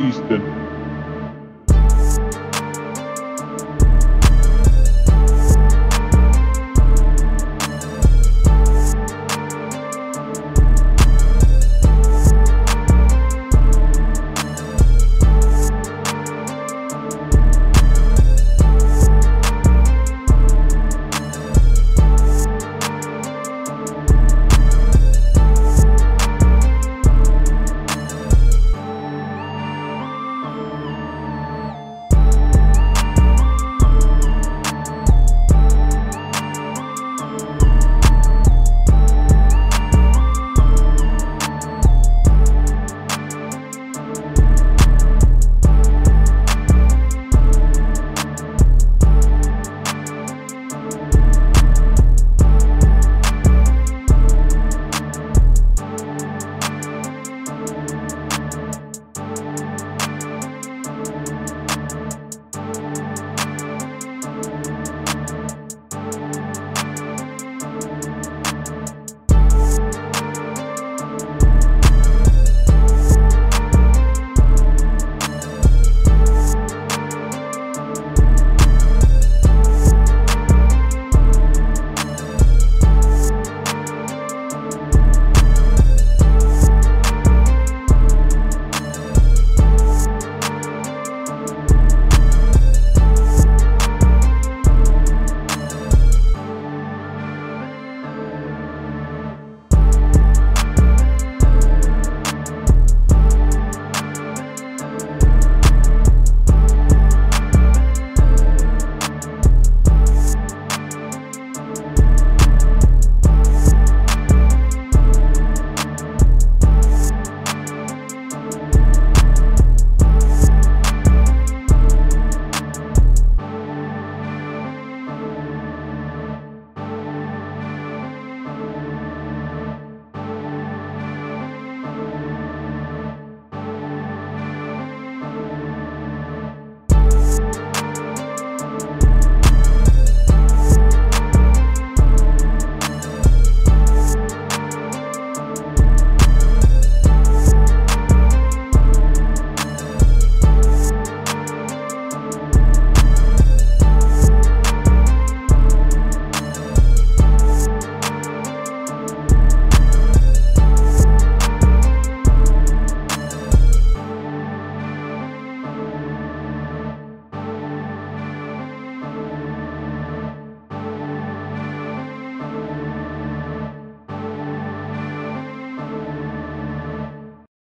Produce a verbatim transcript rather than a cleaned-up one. Easton.